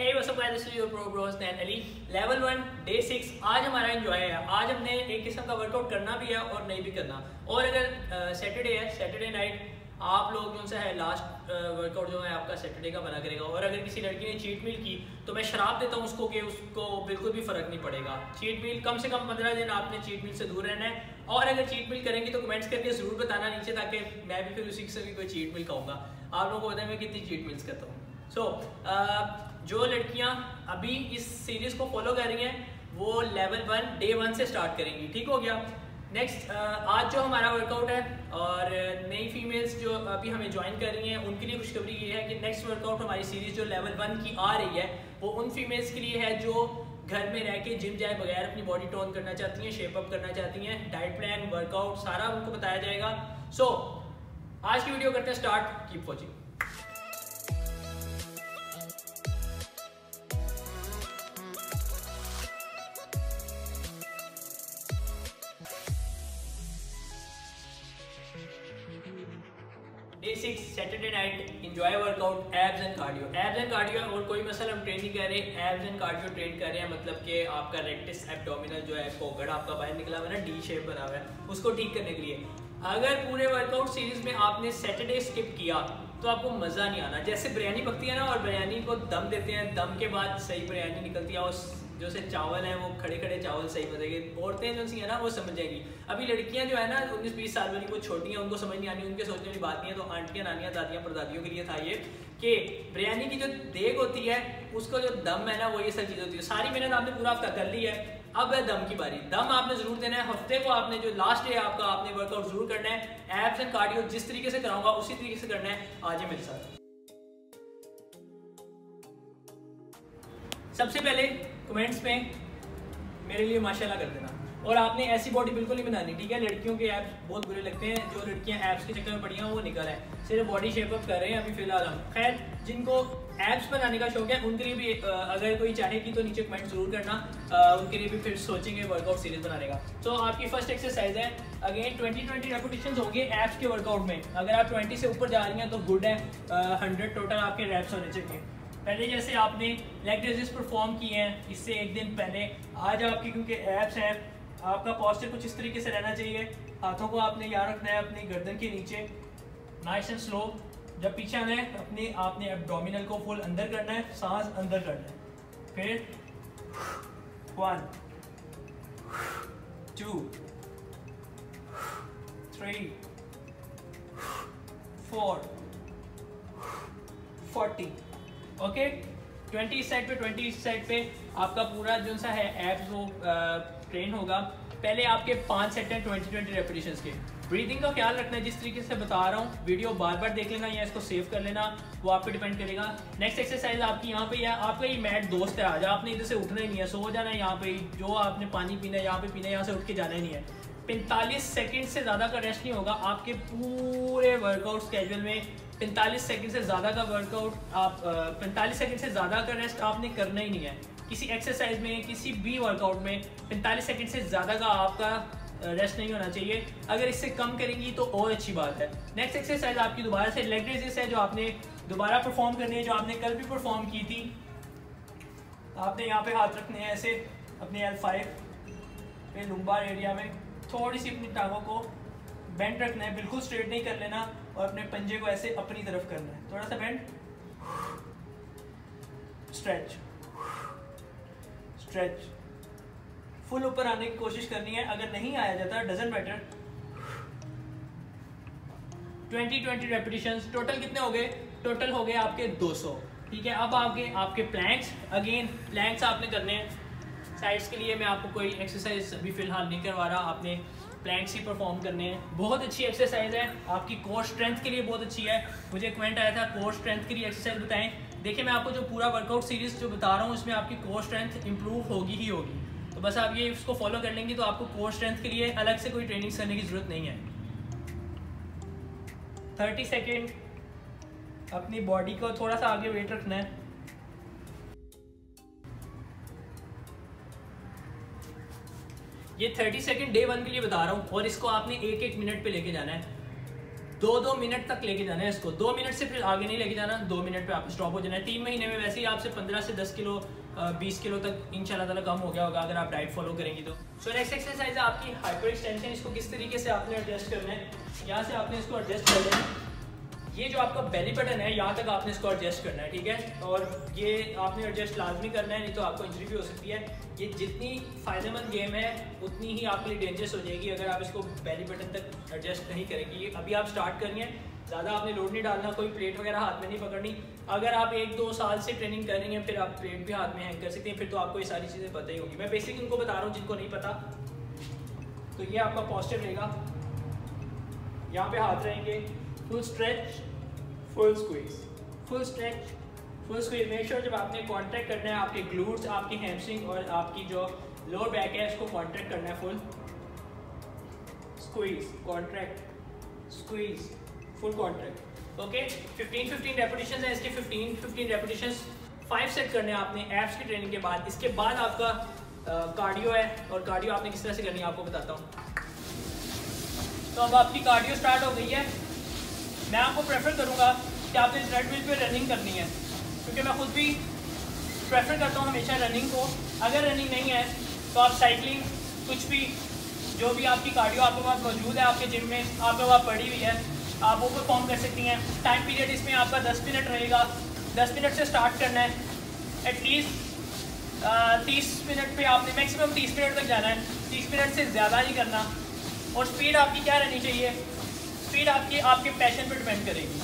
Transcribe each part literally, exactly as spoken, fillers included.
Hey, what's up guys? This is your pro bros Dan Ali. Level one Day six आज हमारा enjoy है। आज हमने एक किस्म का वर्कआउट करना भी है और नहीं भी करना। और अगर सैटरडे है, सैटरडे नाइट आप लोग जो सा है लास्ट वर्कआउट जो है आपका सैटरडे का बना करेगा। और अगर किसी लड़की ने चीट मील की तो मैं शराब देता हूँ उसको कि उसको बिल्कुल भी फ़र्क नहीं पड़ेगा। चीट मील कम से कम पंद्रह दिन आपने चीट मील से दूर रहना है। और अगर चीट मील करेंगे तो कमेंट्स करके ज़रूर बताना नीचे, ताकि मैं भी फिर उसी से भी कोई चीट मील कहूँगा। आप लोगों को पता है मैं कितनी चीट मील्स करता हूँ। सो so, uh, जो लड़कियां अभी इस सीरीज़ को फॉलो कर रही हैं वो लेवल वन डे वन से स्टार्ट करेंगी। ठीक हो गया। नेक्स्ट uh, आज जो हमारा वर्कआउट है और नई फीमेल्स जो अभी हमें ज्वाइन कर रही हैं उनके लिए खुशखबरी ये है कि नेक्स्ट वर्कआउट हमारी सीरीज़ जो लेवल वन की आ रही है वो उन फीमेल्स के लिए है जो घर में रह के जिम जाए बगैर अपनी बॉडी टोन करना चाहती हैं, शेप अप करना चाहती हैं। डाइट प्लान, वर्कआउट सारा उनको बताया जाएगा। सो so, आज की वीडियो करते हैं start. Keep watching. Day six Saturday night enjoy workout, abs and cardio. Abs and cardio और कोई मसल हम ट्रेन नहीं कर रहे हैं, एब्स एंड कार्डियो ट्रेन कर रहे हैं। मतलब कि आपका रेक्टस एब्डोमिनल जो है फोगड़ आपका बाहर निकला हुआ है ना, डी शेप बना हुआ है, उसको ठीक करने के लिए। अगर पूरे वर्कआउट सीरीज में आपने सैटरडे स्किप किया तो आपको मज़ा नहीं आना। जैसे बिरयानी पकती है ना और बिरयानी को दम देते हैं, दम के बाद सही बिरयानी निकलती है। और जो से चावल हैं वो खड़े खड़े चावल सही बताएंगे। औरतें जो सी है ना वो समझ जाएगी। अभी लड़कियां जो है ना उन्नीस बीस साल वाली वो छोटी हैं, उनको समझ नहीं आनी, उनके सोचने वाली बात नहीं है। तो आंटियाँ, नानियाँ, दादियाँ, परदादियों के लिए था ये कि बिरयानी की जो देग होती है उसका जो दम है ना वो ये सब चीज़ होती है। सारी मेहनत आपने पूरा हफ्ता कर ली है, अब है दम की बारी। दम आपने जरूर देना है। हफ्ते को आपने जो लास्ट डे आपका आपने वर्कआउट जरूर करना है। एब्स एंड कार्डियो जिस तरीके से कराऊंगा उसी तरीके से करना है। आज ही मेरे साथ सबसे पहले कमेंट्स में मेरे लिए माशाल्लाह कर देना। और आपने ऐसी बॉडी बिल्कुल नहीं बनानी, ठीक है। लड़कियों के ऐप्स बहुत बुरे लगते हैं। जो लड़कियां ऐप्स के चक्कर में पड़ी हैं वो निकल रहा है, सिर्फ बॉडी शेप अप कर रहे हैं अभी फिलहाल हम। खैर, जिनको ऐप्स बनाने का शौक है उनके लिए भी अगर कोई चाहेगी तो नीचे कमेंट जरूर करना। उनके लिए भी फिर सोचेंगे वर्कआउट सीरीज बनाने का। तो आपकी फर्स्ट एक्सरसाइज है अगेन ट्वेंटी ट्वेंटी रेपिटेशन होंगे ऐप्स के वर्कआउट में। अगर आप ट्वेंटी से ऊपर जा रही हैं तो गुड है। हंड्रेड टोटल आपके रैप्स होने चाहिए। पहले जैसे आपने लेग रेजेस परफॉर्म किए हैं इससे एक दिन पहले, आज आपकी क्योंकि एब्स हैं आपका पॉस्चर कुछ इस तरीके से रहना चाहिए। हाथों को आपने यहाँ रखना है अपनी गर्दन के नीचे, नाइस एंड स्लो। जब पीछे आना है अपने आपने एब्डोमिनल को फुल अंदर करना है, सांस अंदर करना है। फिर one two three four forty. Okay, twenty इस साइड पे, ट्वेंटी इस साइड पे आपका पूरा जो सा है एब्स वो ट्रेन होगा। पहले आपके पाँच सेट हैं ट्वेंटी ट्वेंटी रेपिटेशंस के। ब्रीदिंग का ख्याल रखना है जिस तरीके से बता रहा हूँ। वीडियो बार बार देख लेना या इसको सेव कर लेना, वो आप पे डिपेंड करेगा। नेक्स्ट एक्सरसाइज आपकी यहाँ पे है, आपका ये मैट दोस्त है। आज आपने इधर से उठना ही नहीं है, सो जाना है यहाँ पे। जो आपने पानी पीना है यहाँ पे पीना है, यहाँ से उठ के जाना ही नहीं है। पैंतालीस सेकेंड से ज़्यादा का रेस्ट नहीं होगा आपके पूरे वर्कआउट स्केड्यूल में। पैंतालीस सेकेंड से ज़्यादा का वर्कआउट आप पैंतालीस सेकेंड से ज़्यादा का रेस्ट आपने करना ही नहीं है किसी एक्सरसाइज में, किसी भी वर्कआउट में। पैंतालीस सेकेंड से ज़्यादा का आपका रेस्ट नहीं होना चाहिए। अगर इससे कम करेंगी तो और अच्छी बात है। नेक्स्ट एक्सरसाइज आपकी दोबारा से लेग रेजेस है जो आपने दोबारा परफॉर्म करनी है, जो आपने कल भी परफॉर्म की थी। आपने यहाँ पे हाथ रखने हैं ऐसे अपने एल फाइव पे, लंबार एरिया में। थोड़ी सी अपनी टांगों को बेंड रखना है, बिल्कुल स्ट्रेट नहीं कर लेना। और अपने पंजे को ऐसे अपनी तरफ करना है, थोड़ा सा बेंड, स्ट्रेच स्ट्रेच। फुल ऊपर आने की कोशिश करनी है। अगर नहीं आया जाता doesn't matter. Twenty twenty repetitions total कितने हो गए? टोटल हो गए आपके दो सौ। ठीक है, अब आपके आपके प्लैंक्स, अगेन प्लैंक्स आपने करने हैं। साइड्स के लिए मैं आपको कोई एक्सरसाइज अभी फिलहाल नहीं करवा रहा, आपने प्लैंक्स ही परफॉर्म करने हैं। बहुत अच्छी एक्सरसाइज है, आपकी कोर स्ट्रेंथ के लिए बहुत अच्छी है। मुझे कमेंट आया था कोर स्ट्रेंथ के लिए एक्सरसाइज बताएं। देखिए, मैं आपको जो पूरा वर्कआउट सीरीज जो बता रहा हूँ उसमें आपकी कोर स्ट्रेंथ इंप्रूव होगी ही होगी। तो बस आप ये इसको फॉलो कर लेंगे तो आपको कोर स्ट्रेंथ के लिए अलग से कोई ट्रेनिंग करने की ज़रूरत नहीं है। थर्टी सेकेंड अपनी बॉडी को थोड़ा सा आगे वेट रखना है। ये थर्टी सेकेंड डे वन के लिए बता रहा हूँ और इसको आपने एक एक मिनट पे लेके जाना है। दो दो मिनट तक लेके जाना है इसको, दो मिनट से फिर आगे नहीं लेके जाना, दो मिनट पे आपको स्टॉप हो जाना है। तीन महीने में वैसे ही आपसे पंद्रह से दस किलो बीस किलो तक इंशाल्लाह ताला कम हो गया होगा अगर आप डाइट फॉलो करेंगी तो। सो नेक्स्ट एक्सरसाइज है आपकी हाइपर एक्सटेंशन। इसको किस तरीके से आपने एडजस्ट करना है, यहाँ से आपने इसको एडजस्ट कर लेना है। ये जो आपका बेली बटन है यहाँ तक आपने इसको एडजस्ट करना है, ठीक है, और ये आपने एडजस्ट लाजमी करना है, नहीं तो आपको इंजरी भी हो सकती है। ये जितनी फ़ायदेमंद गेम है उतनी ही आपके लिए डेंजरस हो जाएगी अगर आप इसको बेली बटन तक एडजस्ट नहीं करेंगे। ये अभी आप स्टार्ट करनी है, ज़्यादा आपने लोड नहीं डालना, कोई प्लेट वगैरह हाथ में नहीं पकड़नी। अगर आप एक दो साल से ट्रेनिंग कर रही हैं फिर आप प्लेट भी हाथ में हैंग कर सकते हैं, फिर तो आपको ये सारी चीज़ें पता ही होगी। मैं बेसिक उनको बता रहा हूँ जिनको नहीं पता। तो ये आपका पॉस्चर रहेगा, यहाँ पे हाथ रहेंगे, full stretch full squeeze full stretch full squeeze. Make sure जब आपने कॉन्ट्रैक्ट करना है आपके ग्लूट्स, आपकी हैमस्ट्रिंग और आपकी जो लोअर बैक है उसको कॉन्ट्रैक्ट करना है। Full squeeze, contract, squeeze, full contract. Okay, fifteen fifteen repetition है इसके, fifteen fifteen repetition five set करने हैं आपने एप्स की ट्रेनिंग के बाद। इसके बाद आपका कार्डियो है, और कार्डियो आपने किस तरह से करनी है आपको बताता हूँ। तो अब आपकी कार्डियो स्टार्ट हो गई है। मैं आपको प्रेफर करूँगा कि आपने ट्रेडमिल पे रनिंग करनी है, क्योंकि मैं खुद भी प्रेफर करता हूँ हमेशा रनिंग को। अगर रनिंग नहीं है तो आप साइकिलिंग, कुछ भी जो भी आपकी कार्डियो आपके पास मौजूद है आपके जिम में आपके पास पड़ी हुई है, आप वो परफॉर्म कर सकती हैं। टाइम पीरियड इसमें आपका दस मिनट रहेगा, दस मिनट से स्टार्ट करना है। एटलीस्ट तीस मिनट पे आपने मैक्सिमम तीस मिनट तक जाना है, तीस मिनट से ज़्यादा नहीं करना। और स्पीड आपकी क्या रहनी चाहिए, स्पीड आपकी आपके पैशन पर डिपेंड करेगी।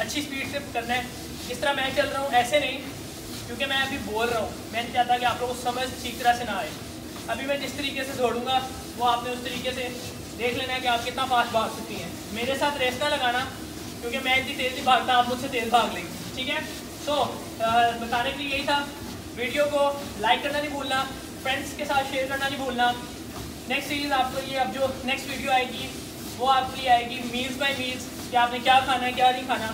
अच्छी स्पीड से करना है, जिस तरह मैं चल रहा हूँ ऐसे नहीं, क्योंकि मैं अभी बोल रहा हूँ, मैं नहीं चाहता कि आप लोगों को समझ ठीक तरह से ना आए। अभी मैं जिस तरीके से दौड़ूंगा वो आपने उस तरीके से देख लेना है कि आप कितना फास्ट भाग सकती हैं। मेरे साथ रेस ना लगाना, क्योंकि मैं इतनी तेज़ नहीं भागता, आप मुझसे तेज़ भाग लेंगे, ठीक है। सो so, बताने के लिए यही था। वीडियो को लाइक करना नहीं भूलना, फ्रेंड्स के साथ शेयर करना नहीं भूलना। नेक्स्ट सीरीज़ आपको ये अब जो नेक्स्ट वीडियो आएगी वो आपके लिए आएगी मील्स बाय मील्स, कि आपने क्या खाना है क्या नहीं खाना।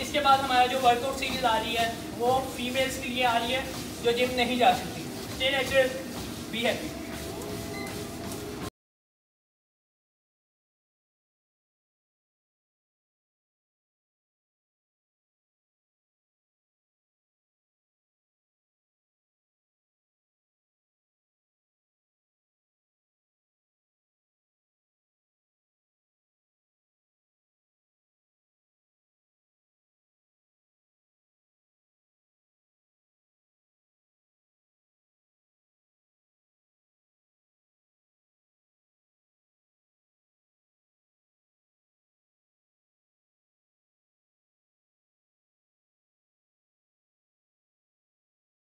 इसके बाद हमारा जो वर्कआउट सीरीज़ आ रही है वो फीमेल्स के लिए आ रही है जो जिम नहीं जा सकती। Stay natural, be happy.